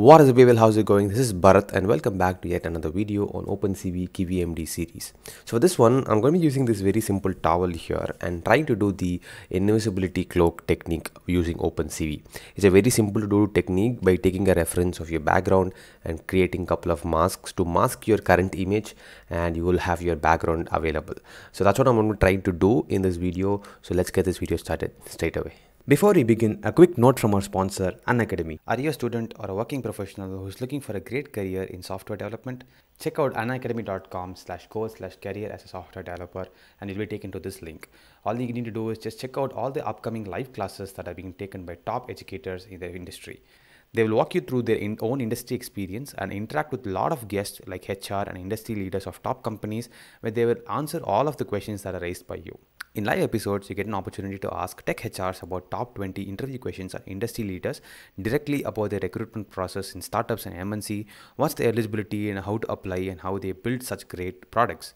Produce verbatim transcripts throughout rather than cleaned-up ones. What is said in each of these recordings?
What is up people, how's it going? This is Bharat and welcome back to yet another video on OpenCV KivyMD series. So for this one, I'm going to be using this very simple towel here and trying to do the invisibility cloak technique using OpenCV. It's a very simple to do technique by taking a reference of your background and creating a couple of masks to mask your current image, and you will have your background available. So that's what I'm going to try to do in this video. So let's get this video started straight away. Before we begin, a quick note from our sponsor, Unacademy. Are you a student or a working professional who is looking for a great career in software development? Check out unacademy.com slash course slash career as a software developer and you'll be taken to this link. All you need to do is just check out all the upcoming live classes that are being taken by top educators in their industry. They will walk you through their in own industry experience and interact with a lot of guests like H R and industry leaders of top companies, where they will answer all of the questions that are raised by you. In live episodes, you get an opportunity to ask tech H Rs about top twenty interview questions and industry leaders directly about their recruitment process in startups and M N C, what's the eligibility and how to apply and how they build such great products.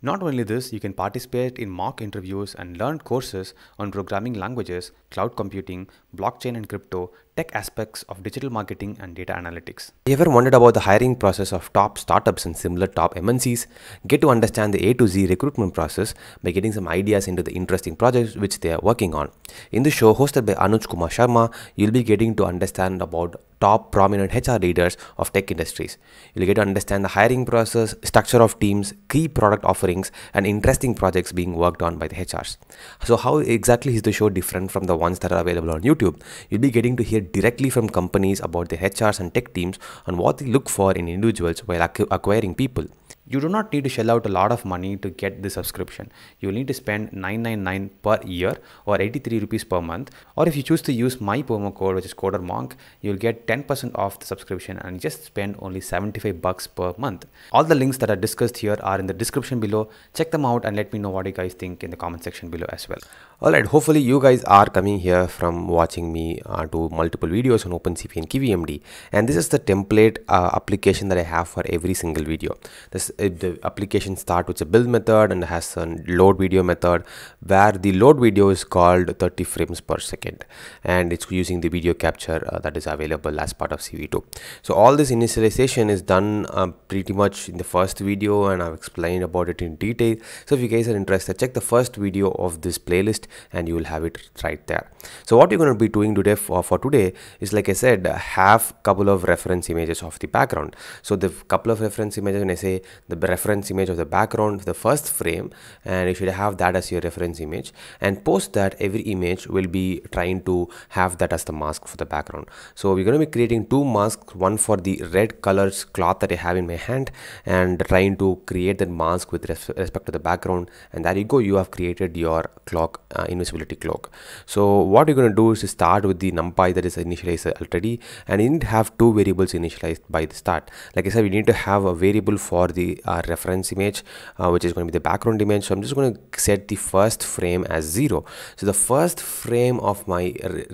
Not only this, you can participate in mock interviews and learn courses on programming languages, cloud computing, blockchain and crypto, tech aspects of digital marketing and data analytics. Have you ever wondered about the hiring process of top startups and similar top M N Cs? Get to understand the A to Z recruitment process by getting some ideas into the interesting projects which they are working on. In the show hosted by Anuj Kumar Sharma, you'll be getting to understand about top prominent H R leaders of tech industries. You'll get to understand the hiring process, structure of teams, key product offerings, and interesting projects being worked on by the H Rs. So how exactly is the show different from the ones that are available on YouTube? You'll be getting to hear directly from companies about the H Rs and tech teams and what they look for in individuals while ac- acquiring people. You do not need to shell out a lot of money to get this subscription. You will need to spend nine ninety-nine per year or eighty-three rupees per month. Or if you choose to use my promo code, which is CoderMonk, you will get ten percent off the subscription and just spend only seventy-five bucks per month. All the links that are discussed here are in the description below. Check them out and let me know what you guys think in the comment section below as well. Alright, hopefully you guys are coming here from watching me uh, do multiple videos on OpenCV and KivyMD. And this is the template uh, application that I have for every single video. This the application starts with a build method and has a load video method, where the load video is called thirty frames per second, and it's using the video capture uh, that is available as part of C V two. So all this initialization is done uh, pretty much in the first video, and I've explained about it in detail. So if you guys are interested, check the first video of this playlist and you will have it right there. So what you're going to be doing today for, for today is, like I said, have couple of reference images of the background. So the couple of reference images, when I say the reference image of the background, the first frame, and you should have that as your reference image, and post that every image will be trying to have that as the mask for the background. So we're going to be creating two masks, one for the red colors cloth that I have in my hand, and trying to create that mask with res respect to the background, and there you go, you have created your cloak, uh, invisibility cloak. So what you're going to do is to start with the numpy that is initialized already, and you need to have two variables initialized by the start. Like I said, we need to have a variable for the Uh, reference image, uh, which is going to be the background image. So I'm just going to set the first frame as zero. So the first frame of my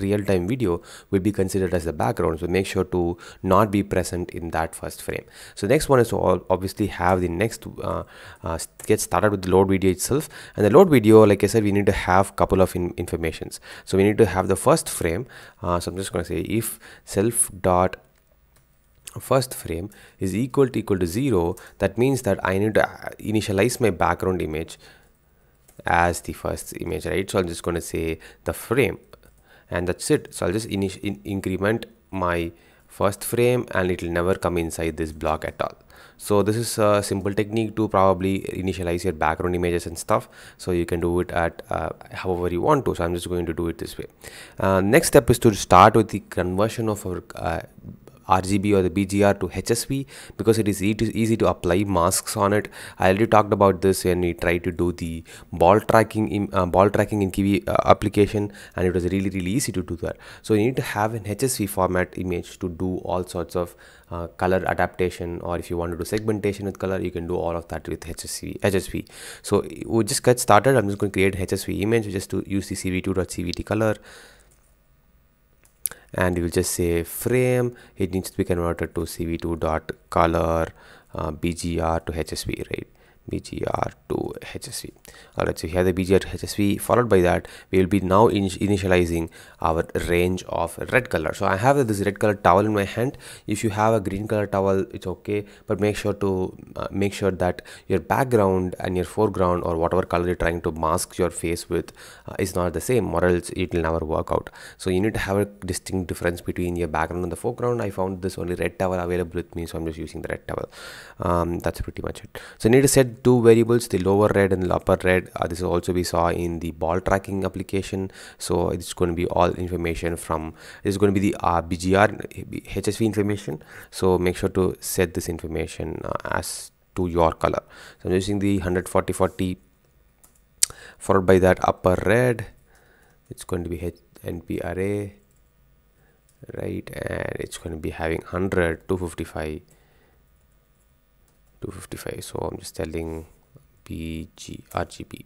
real-time video will be considered as the background. So make sure to not be present in that first frame. So next one is to obviously have the next uh, uh, get started with the load video itself. And the load video, like I said, we need to have couple of in informations. So we need to have the first frame. Uh, so I'm just going to say if self dot first frame is equal to equal to zero, that means that I need to initialize my background image as the first image, right? So I'm just going to say the frame, and that's it. So I'll just in increment my first frame, and it will never come inside this block at all. So this is a simple technique to probably initialize your background images and stuff. So you can do it at uh, however you want to. So I'm just going to do it this way. Uh, next step is to start with the conversion of our uh, R G B or the B G R to H S V, because it is easy to apply masks on it. I already talked about this when we tried to do the ball tracking in, uh, ball tracking in Kiwi uh, application, and it was really really easy to do that. So you need to have an H S V format image to do all sorts of uh, color adaptation, or if you want to do segmentation with color, you can do all of that with H S V. H S V. So we just get started. I'm just going to create a H S V image just to use the C V two dot C V T color. And you will just say frame, it needs to be converted to C V two dot color uh, B G R to H S V, right? B G R to H S V. Alright, so here the B G R to H S V, followed by that we will be now in initializing our range of red color. So I have this red color towel in my hand. If you have a green color towel, it's okay, but make sure to uh, make sure that your background and your foreground or whatever color you're trying to mask your face with uh, is not the same, or else it will never work out. So you need to have a distinct difference between your background and the foreground. I found this only red towel available with me, so I'm just using the red towel. Um, that's pretty much it. So you need to set two variables, the lower red and the upper red. Uh, this is also we saw in the ball tracking application. So it's going to be all information from, it's going to be the uh, B G R H S V information. So make sure to set this information uh, as to your color. So I'm using the one forty forty, followed by that upper red. It's going to be N P array, right? And it's going to be having one hundred, two fifty-five, two fifty-five. So I'm just telling B G R G B.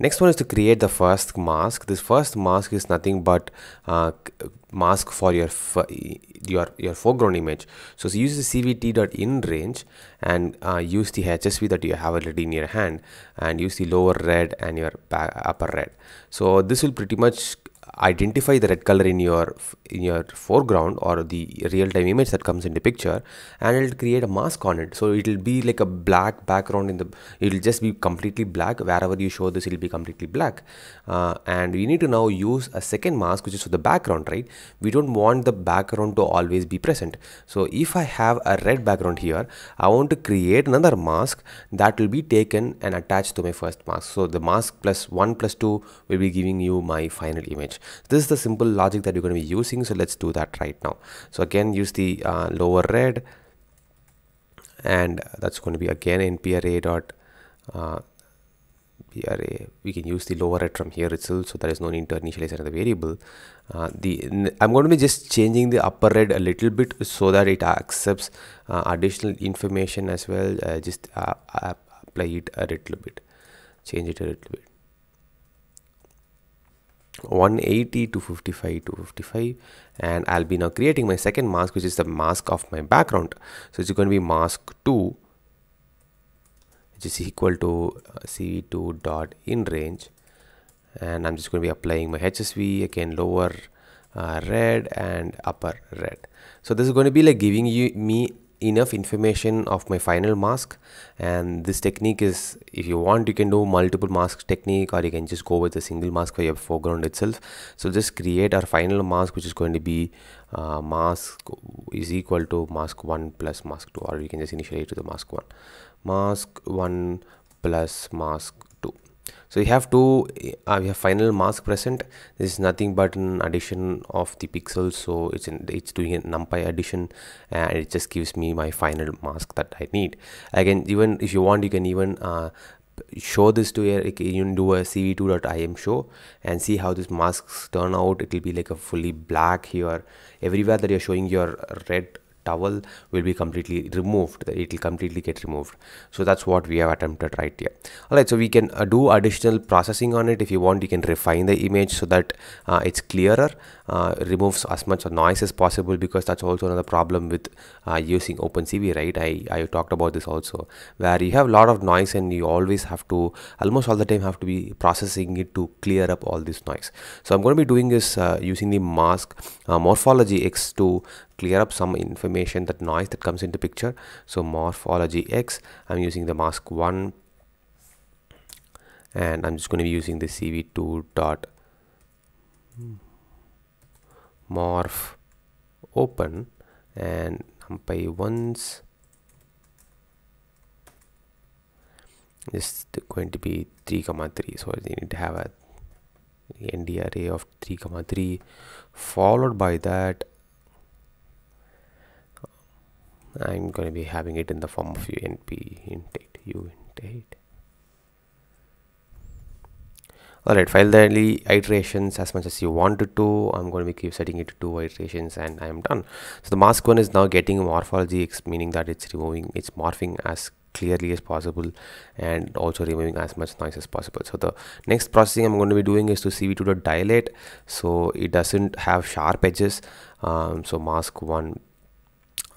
Next one is to create the first mask. This first mask is nothing but uh, mask for your your your foreground image. So, so use the C V T dot in range and uh, use the H S V that you have already in your hand, and use the lower red and your upper red. So this will pretty much identify the red color in your in your foreground or the real-time image that comes in the picture, and it'll create a mask on it. So it'll be like a black background in the, it'll just be completely black. Wherever you show this, it'll be completely black. Uh, and we need to now use a second mask, which is for the background, right? We don't want the background to always be present. So if I have a red background here, I want to create another mask that will be taken and attached to my first mask. So the mask plus one plus two will be giving you my final image. This is the simple logic that you're going to be using. So let's do that right now. So again, use the uh, lower red, and that's going to be again np array dot uh, array. We can use the lower red from here itself, so there is no need to initialize another variable. Uh, the I'm going to be just changing the upper red a little bit so that it accepts uh, additional information as well. Uh, just uh, apply it a little bit, change it a little bit. one eighty, two fifty-five, two fifty-five, and I'll be now creating my second mask, which is the mask of my background. So it's going to be mask two, which is equal to C V two dot in range, and I'm just going to be applying my H S V again, lower uh, red and upper red. So this is going to be like giving you me enough information of my final mask. And this technique is, if you want, you can do multiple mask technique, or you can just go with a single mask for your foreground itself. So just create our final mask, which is going to be uh, mask is equal to mask one plus mask two, or you can just initialize to the mask one, mask one plus mask two. So you have two uh, we have final mask present. This is nothing but an addition of the pixels, so it's in, it's doing a numpy addition, and it just gives me my final mask that I need. Again, even if you want, you can even uh, show this to your, you can do a C V two dot I M show and see how these masks turn out. It will be like a fully black here. Everywhere that you're showing your red towel will be completely removed. It will completely get removed. So that's what we have attempted right here. Alright, so we can uh, do additional processing on it. If you want, you can refine the image so that uh, it's clearer, uh, removes as much noise as possible, because that's also another problem with uh, using OpenCV, right? I, I talked about this also, where you have a lot of noise and you always have to, almost all the time have to be processing it to clear up all this noise. So I'm going to be doing this uh, using the mask uh, morphology X to clear up some information, that noise that comes into picture. So morphology X, I'm using the mask one, and I'm just going to be using the C V two dot morph open and numpy ones. This is going to be three comma three, so you need to have a N D array of three comma three, followed by that I'm going to be having it in the form of U N P int eight U int eight. Alright, file the iterations as much as you wanted to. I'm going to be keep setting it to two iterations, and I'm done. So the mask one is now getting morphology, meaning that it's removing, it's morphing as clearly as possible, and also removing as much noise as possible. So the next processing I'm going to be doing is to C V two dot dilate, so it doesn't have sharp edges. Um, so mask one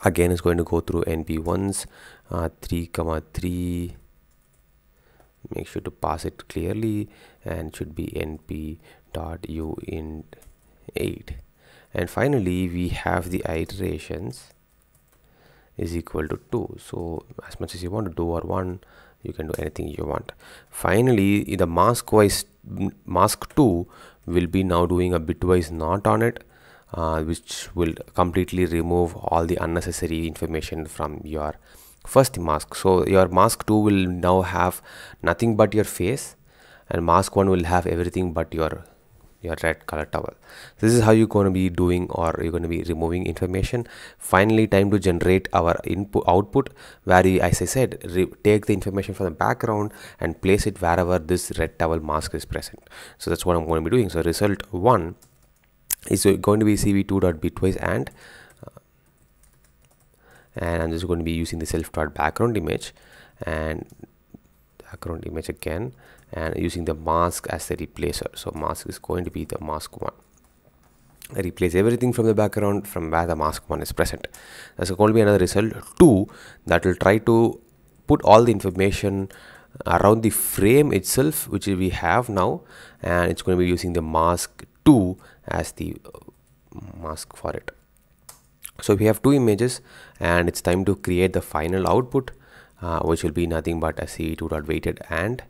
again is going to go through N P ones, uh, three comma three. Make sure to pass it clearly, and should be N P dot U int eight. And finally we have the iterations is equal to two. So as much as you want to do, or one, you can do anything you want. Finally, the mask wise mask two will be now doing a bitwise knot on it, uh, which will completely remove all the unnecessary information from your first mask. So your mask two will now have nothing but your face, and mask one will have everything but your your red color towel. This is how you're going to be doing, or you're going to be removing information. Finally, time to generate our input output, where we, as I said, take the information from the background and place it wherever this red towel mask is present. So that's what I'm going to be doing. So result one is going to be C V two dot bitwise, and uh, and I'm just going to be using the self dot background image and background image again, and using the mask as the replacer. So mask is going to be the mask one. I replace everything from the background from where the mask one is present. That's going to be another result two that will try to put all the information around the frame itself, which we have now, and it's going to be using the mask two as the mask for it. So we have two images, and it's time to create the final output, Uh, which will be nothing but a C V two dot weighted and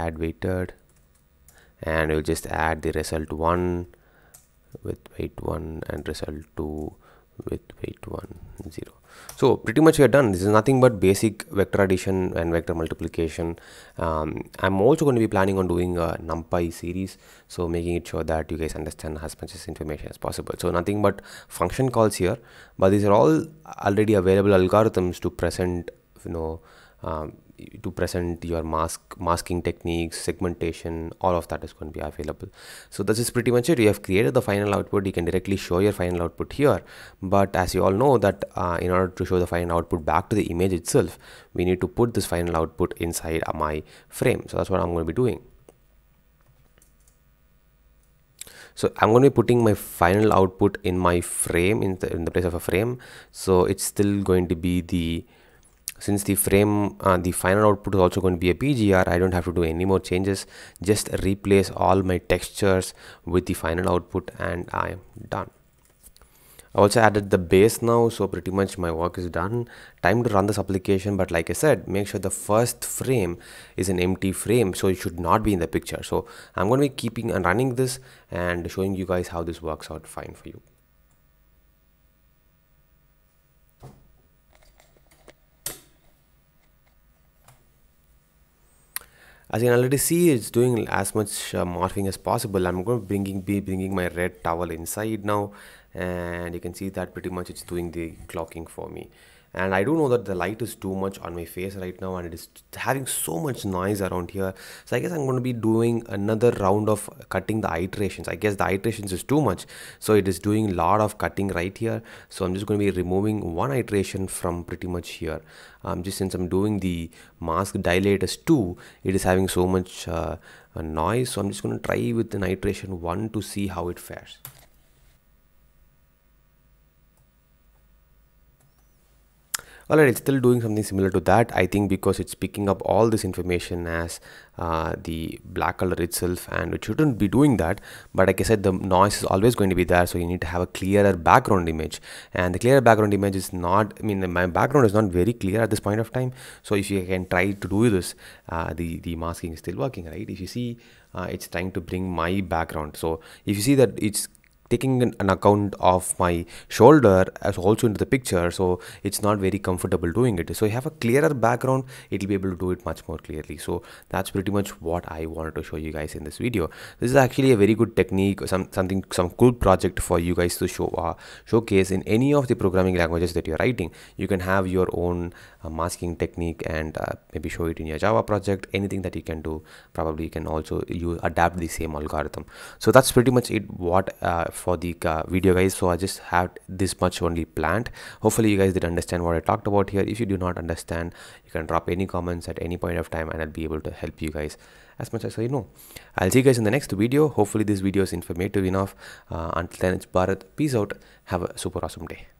add weighted, and we'll just add the result one with weight one and result two with weight one zero. So pretty much we are done. This is nothing but basic vector addition and vector multiplication. um, I'm also going to be planning on doing a NumPy series, so making it sure that you guys understand as much as information as possible. So nothing but function calls here, but these are all already available algorithms to present, you know, um, to present your mask masking techniques, segmentation, all of that is going to be available. So this is pretty much it. You have created the final output. You can directly show your final output here, but as you all know that uh, in order to show the final output back to the image itself, we need to put this final output inside my frame. So that's what I'm going to be doing. So I'm going to be putting my final output in my frame, in the, in the place of a frame. So it's still going to be the, since the frame, uh, the final output is also going to be a B G R, I don't have to do any more changes. Just replace all my textures with the final output, and I am done. I also added the base now, so pretty much my work is done. Time to run this application, but like I said, make sure the first frame is an empty frame, so it should not be in the picture. So I'm going to be keeping and running this and showing you guys how this works out fine for you. As you can already see, it's doing as much uh, morphing as possible. I'm going to bringing, be bringing my red towel inside now, and you can see that pretty much it's doing the clocking for me. And I do know that the light is too much on my face right now, and it is having so much noise around here. So I guess I'm going to be doing another round of cutting the iterations. I guess the iterations is too much, so it is doing a lot of cutting right here. So I'm just going to be removing one iteration from pretty much here. Um, just since I'm doing the mask dilate as two, it is having so much uh, noise. So I'm just going to try with an iteration one to see how it fares. Alright, it's still doing something similar to that, I think, because it's picking up all this information as uh, the black color itself, and it shouldn't be doing that. But like I said, the noise is always going to be there, so you need to have a clearer background image, and the clearer background image is not, I mean, my background is not very clear at this point of time. So if you can try to do this, uh, the, the masking is still working, right? If you see, uh, it's trying to bring my background. So if you see that it's taking an account of my shoulder as also into the picture, so it's not very comfortable doing it. So you have a clearer background, it'll be able to do it much more clearly. So that's pretty much what I wanted to show you guys in this video. This is actually a very good technique, some something some cool project for you guys to show uh, showcase in any of the programming languages that you're writing. You can have your own uh, masking technique, and uh, maybe show it in your Java project. Anything that you can do, probably you can also you adapt the same algorithm. So that's pretty much it, what uh, for the uh, video guys. So I just have this much only planned. Hopefully you guys did understand what I talked about here. If you do not understand, you can drop any comments at any point of time, and I'll be able to help you guys as much as I know. I'll see you guys in the next video. Hopefully this video is informative enough. Uh, until then, it's Bharat. Peace out. Have a super awesome day.